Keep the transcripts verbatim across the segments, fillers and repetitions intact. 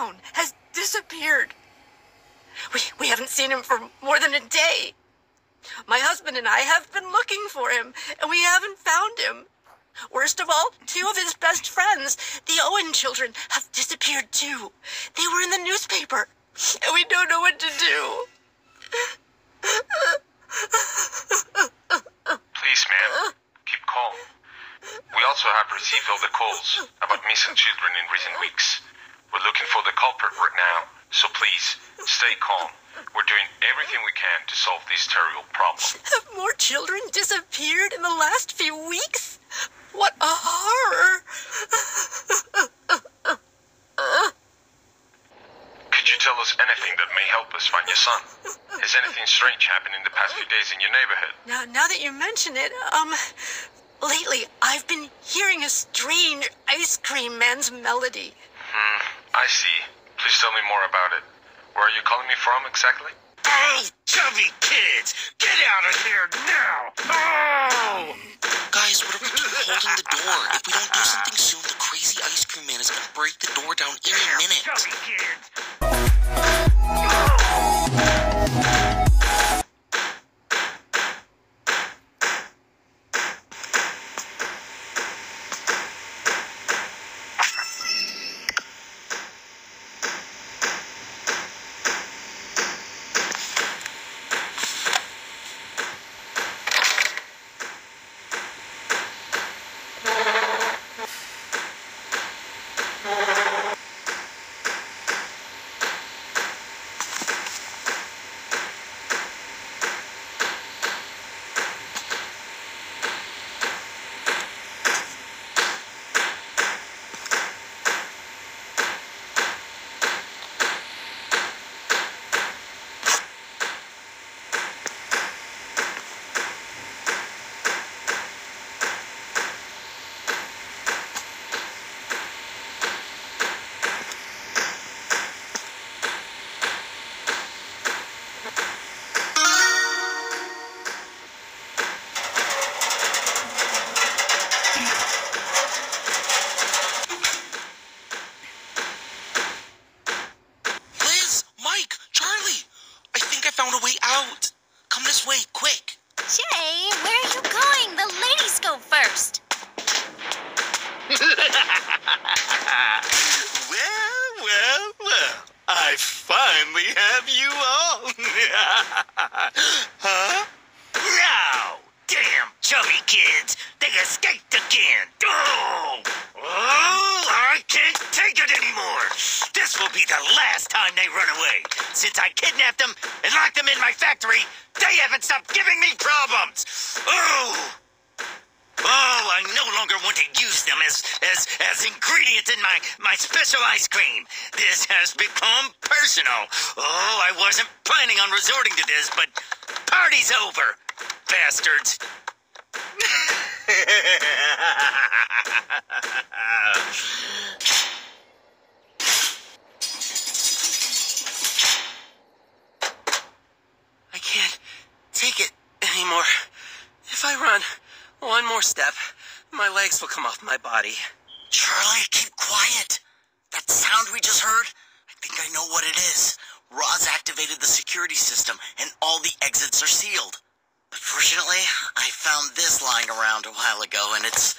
town has disappeared. We, we haven't seen him for more than a day. My husband and I have been looking for him, and we haven't found him. Worst of all, two of his best friends, the Owen children, have disappeared too. They were in the newspaper, and we don't know what to do. Please, ma'am, keep calm. We also have received all the calls about missing children in recent weeks. We're looking for the culprit right now, so please, stay calm. We're doing everything we can to solve this terrible problem. Have more children disappeared in the last few weeks? What a horror! Could you tell us anything that may help us find your son? Has anything strange happened in the past few days in your neighborhood? Now, now that you mention it, um, lately I've been hearing a strange ice cream man's melody. Hmm, I see. Please tell me more about it. Where are you calling me from exactly? Oh, chubby kids! Get out of here now! Oh! Guys, what are we doing holding the door? If we don't do something soon, the crazy ice cream man is gonna break the door down any minute. Chubby kids! Charlie, keep quiet. That sound we just heard, I think I know what it is. Rod's activated the security system, and all the exits are sealed. Unfortunately, I found this lying around a while ago, and it's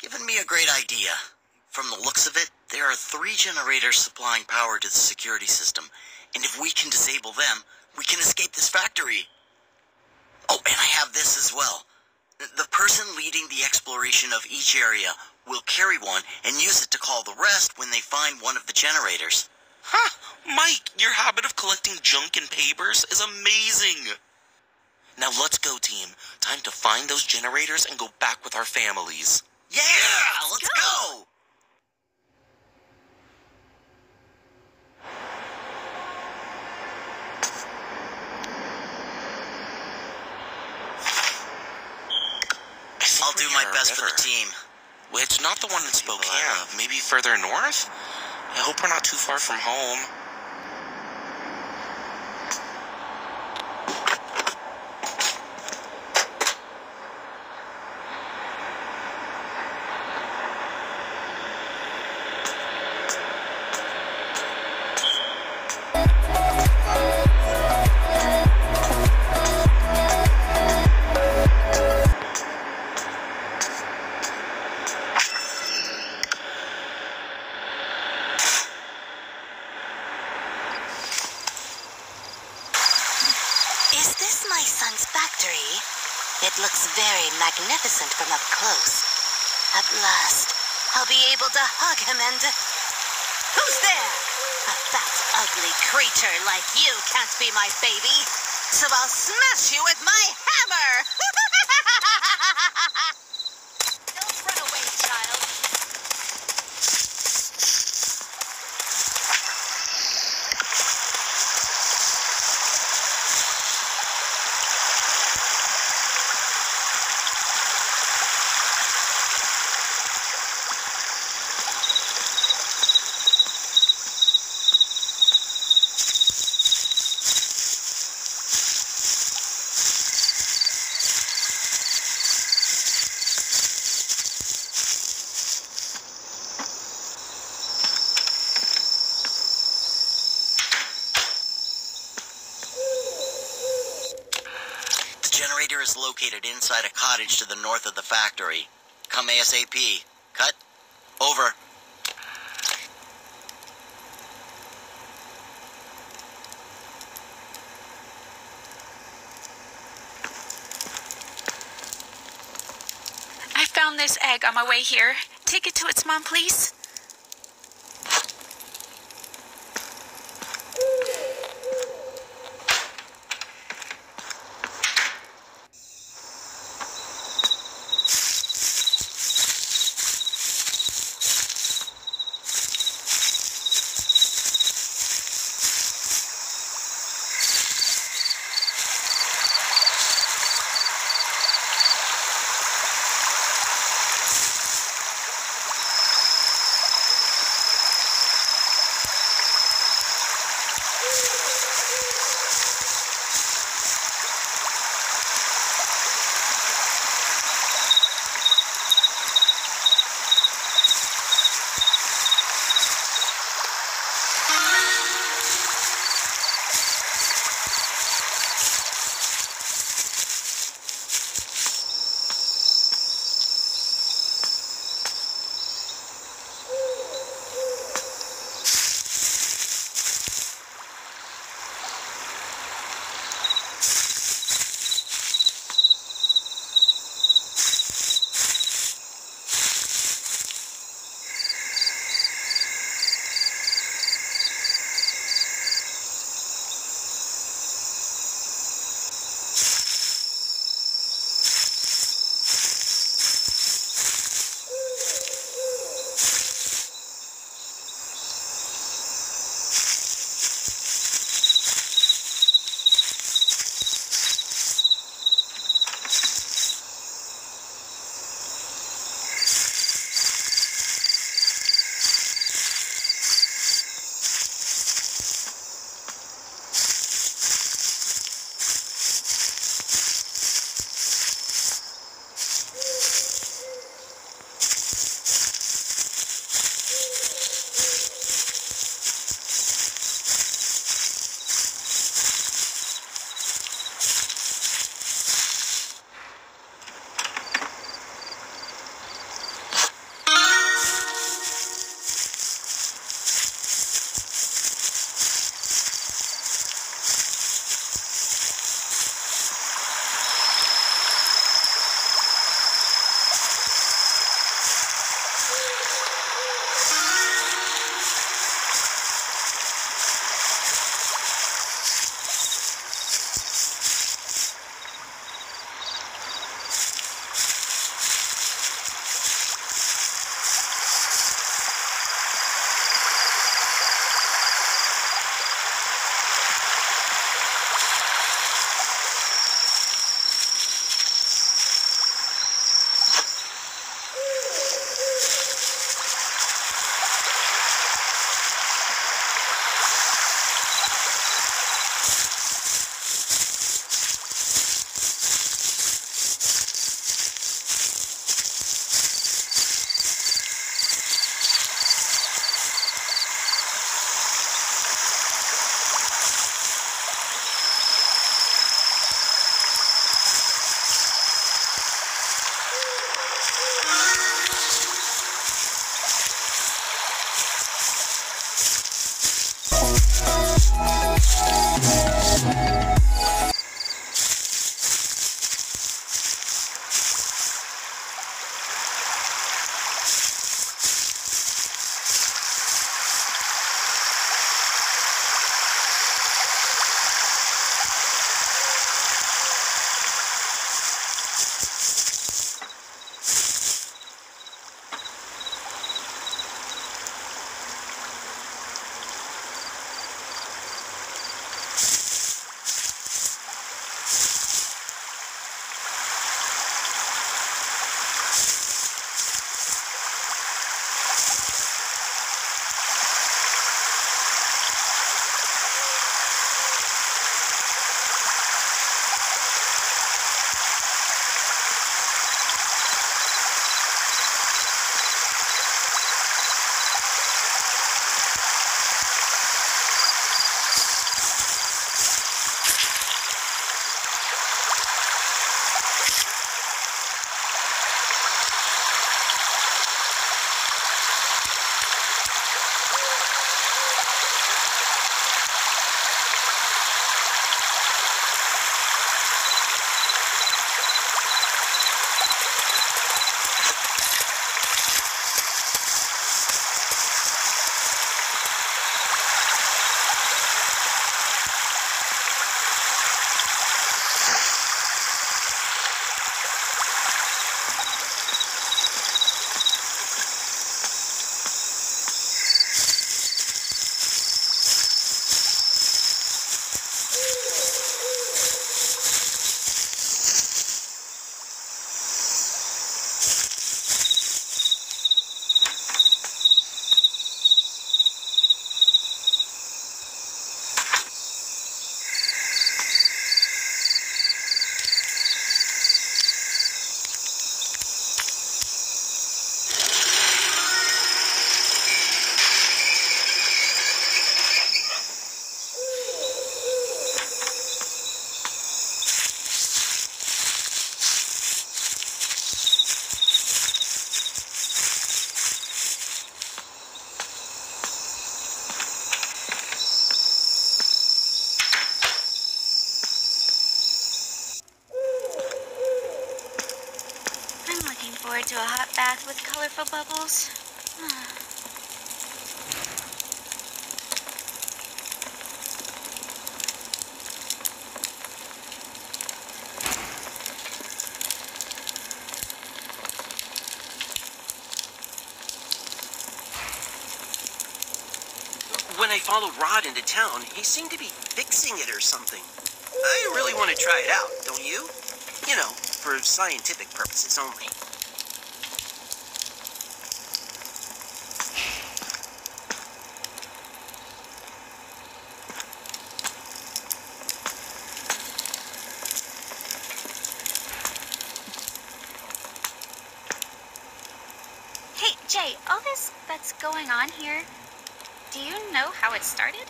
given me a great idea. From the looks of it, there are three generators supplying power to the security system, and if we can disable them, we can escape this factory. Oh, and I have this as well. The person leading the exploration of each area will carry one and use it to call the rest when they find one of the generators. Huh, Mike, your habit of collecting junk and papers is amazing. Now let's go, team. Time to find those generators and go back with our families. Yeah, yeah let's go! go. I'll do my best for the team. It's not the one in Spokane. Maybe further north? I hope we're not too far from home. my son's factory. It looks very magnificent from up close. At last, I'll be able to hug him and... Who's there? A fat, ugly creature like you can't be my baby, so I'll smash you with my hammer! Don't run away, child. Is located inside a cottage to the north of the factory. Come ASAP. Cut. Over. I found this egg on my way here. Take it to its mom, please. bath with colorful bubbles. When I followed Rod into town, he seemed to be fixing it or something. I really want to try it out, don't you? You know, for scientific purposes only. Hey, Jay, all this that's going on here, do you know how it started?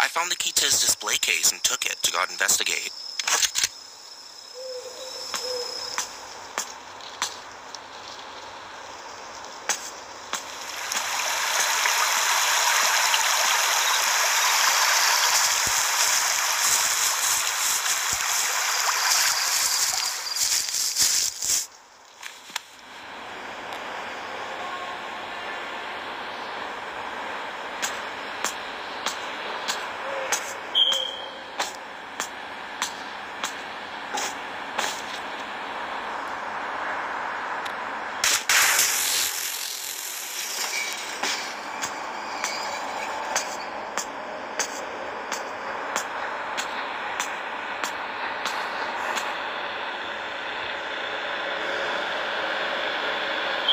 I found the key to his display case and took it to go investigate.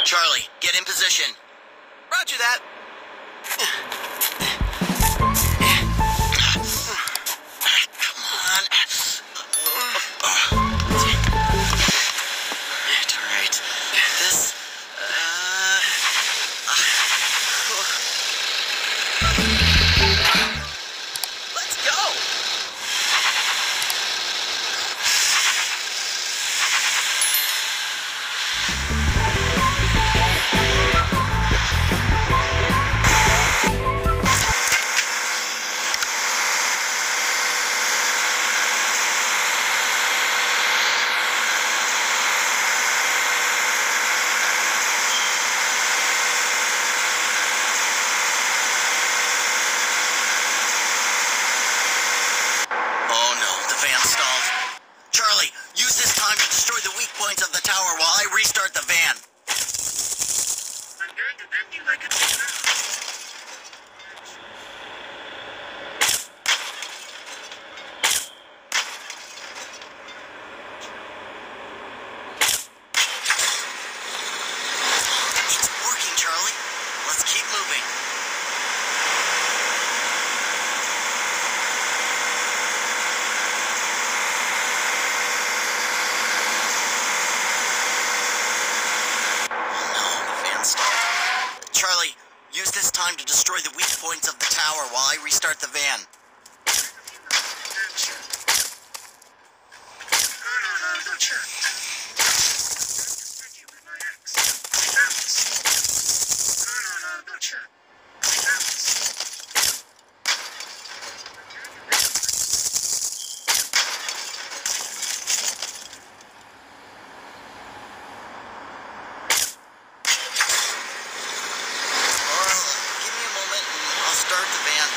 Charlie, get in position. Roger that. Come on. All right. This. Uh, Let's go. Charlie, use this time to destroy the weak points of the tower while I restart the van. Start the van.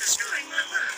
Destroying my work.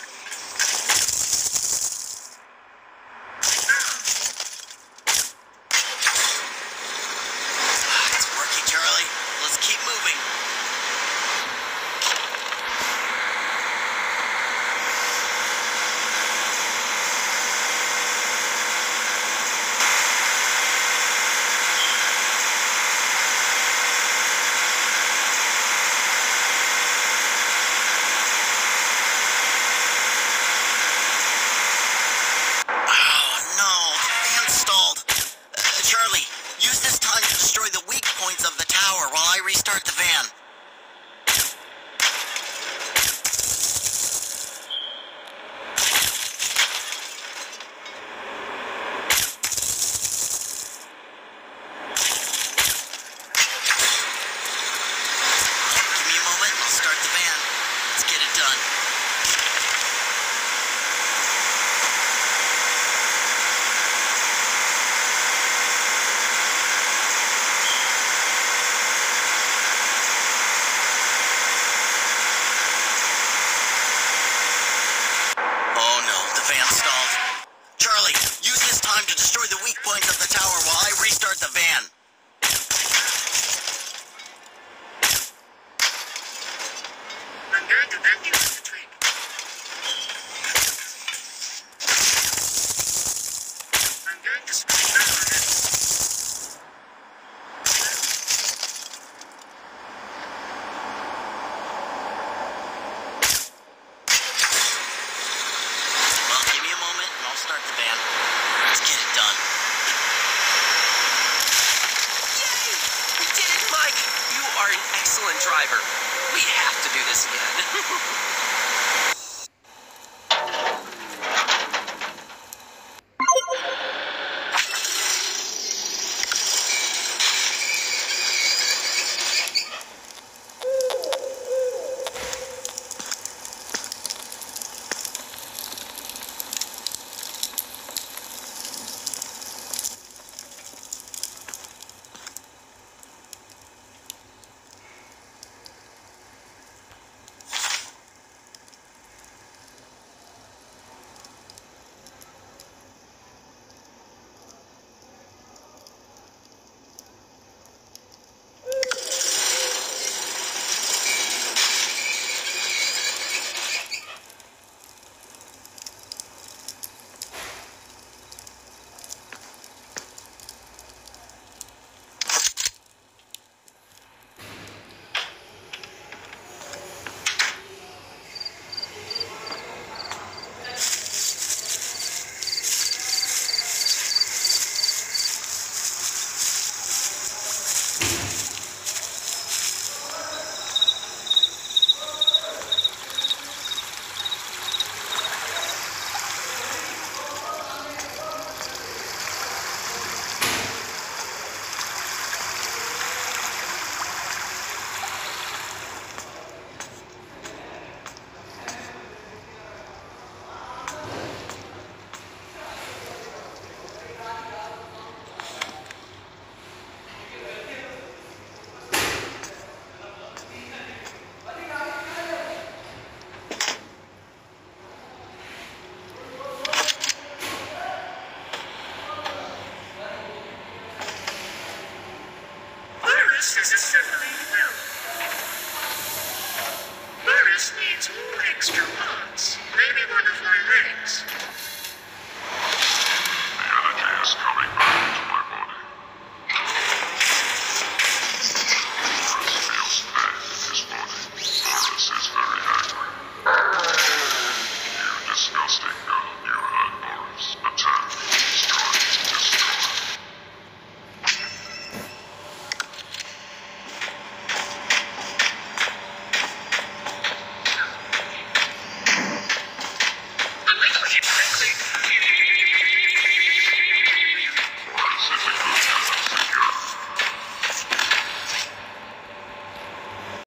destroy the weak points of the tower while I restart the van. Driver, we have to do this again. Disgusting.